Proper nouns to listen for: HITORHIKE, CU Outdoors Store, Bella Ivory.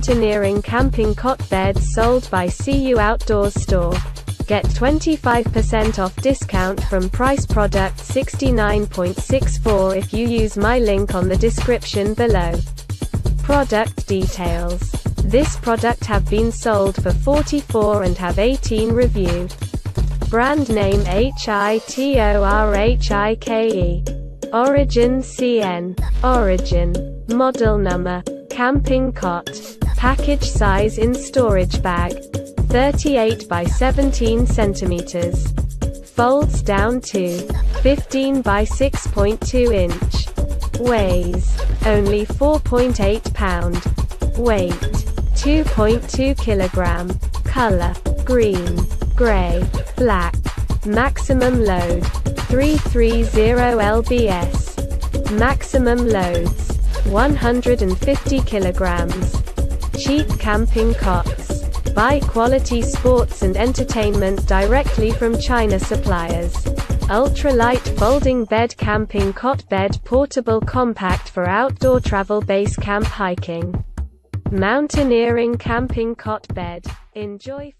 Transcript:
Mountaineering camping cot beds sold by CU Outdoors Store. Get 25% off discount from price product 69.64 if you use my link on the description below. Product details. This product have been sold for 44 and have 18 reviewed. Brand name HITORHIKE. Origin CN. Origin. Model number. Camping cot. Package size in storage bag. 38 by 17 centimeters. Folds down to 15 by 6.2 inch. Weighs only 4.8 pound. Weight 2.2 kilogram. Color green, gray, black. Maximum load 330 lbs. Maximum loads 150 kilograms. Cheap camping cots. Buy quality sports and entertainment directly from China suppliers. Ultralight folding bed camping cot bed, portable, compact for outdoor travel, base camp, hiking, mountaineering camping cot bed. Enjoy.